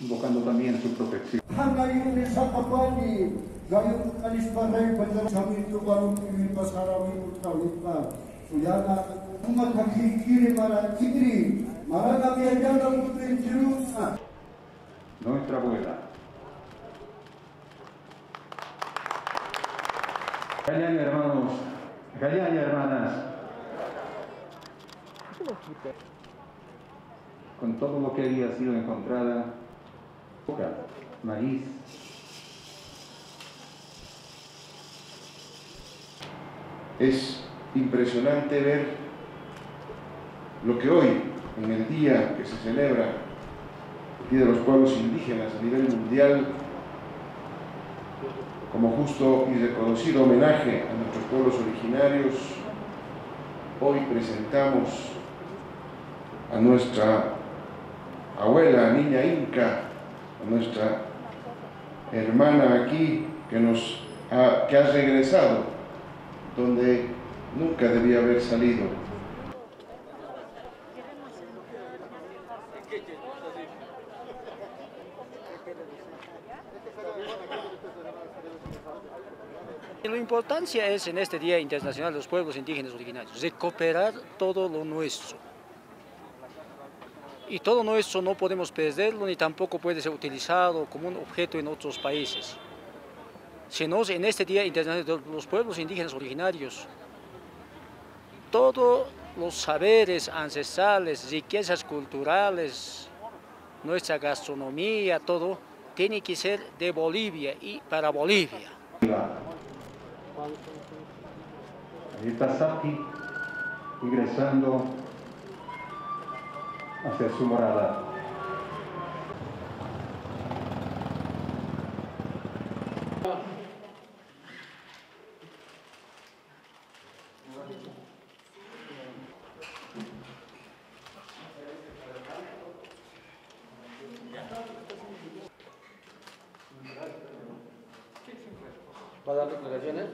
invocando también su protección. Nuestra abuela. Galeán y hermanos, Galeán y hermanas, con todo lo que había sido encontrada, coca, maíz, es impresionante ver lo que hoy, en el día que se celebra el Día de los Pueblos Indígenas a nivel mundial, como justo y reconocido homenaje a nuestros pueblos originarios, hoy presentamos a nuestra abuela, niña inca, a nuestra hermana aquí que ha regresado donde nunca debía haber salido. La importancia es en este Día Internacional de los Pueblos Indígenas Originarios recuperar todo lo nuestro. Y todo nuestro no podemos perderlo ni tampoco puede ser utilizado como un objeto en otros países. Sino en este Día Internacional de los Pueblos Indígenas Originarios, todos los saberes ancestrales, riquezas culturales, nuestra gastronomía, todo, tiene que ser de Bolivia y para Bolivia. Ahí está Saphi ingresando hacia su morada. ¿Va a dar declaraciones?